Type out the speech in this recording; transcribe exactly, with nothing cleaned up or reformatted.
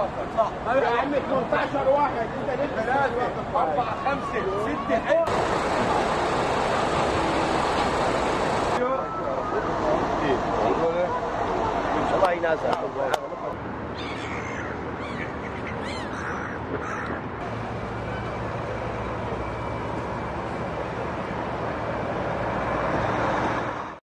يا عم ثمنتاشر واحد، انت لسه ثلاثة أربعة خمسة ستة. الله ينازل.